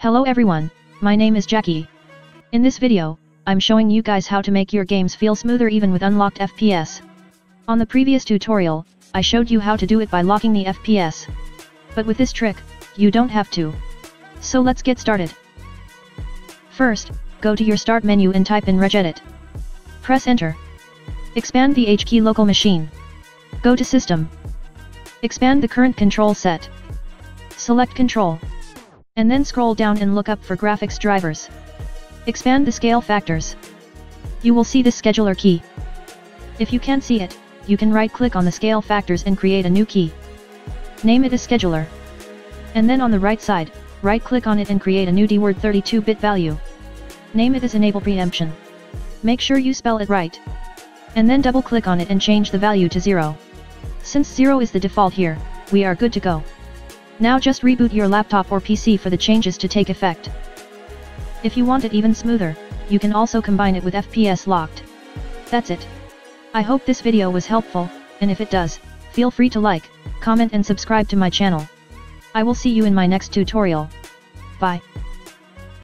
Hello everyone, my name is Jackie. In this video, I'm showing you guys how to make your games feel smoother even with unlocked FPS. On the previous tutorial, I showed you how to do it by locking the FPS. But with this trick, you don't have to. So let's get started. First, go to your start menu and type in regedit. Press enter. Expand the HKEY local machine. Go to system. Expand the current control set. Select control. And then scroll down and look up for graphics drivers. Expand the scale factors. You will see this scheduler key. If you can't see it, you can right-click on the scale factors and create a new key. Name it as scheduler. And then on the right side, right-click on it and create a new DWORD 32-bit value. Name it as enable preemption. Make sure you spell it right. And then double-click on it and change the value to 0. Since 0 is the default here, we are good to go. Now just reboot your laptop or PC for the changes to take effect. If you want it even smoother, you can also combine it with FPS locked. That's it. I hope this video was helpful, and if it does, feel free to like, comment and subscribe to my channel. I will see you in my next tutorial. Bye.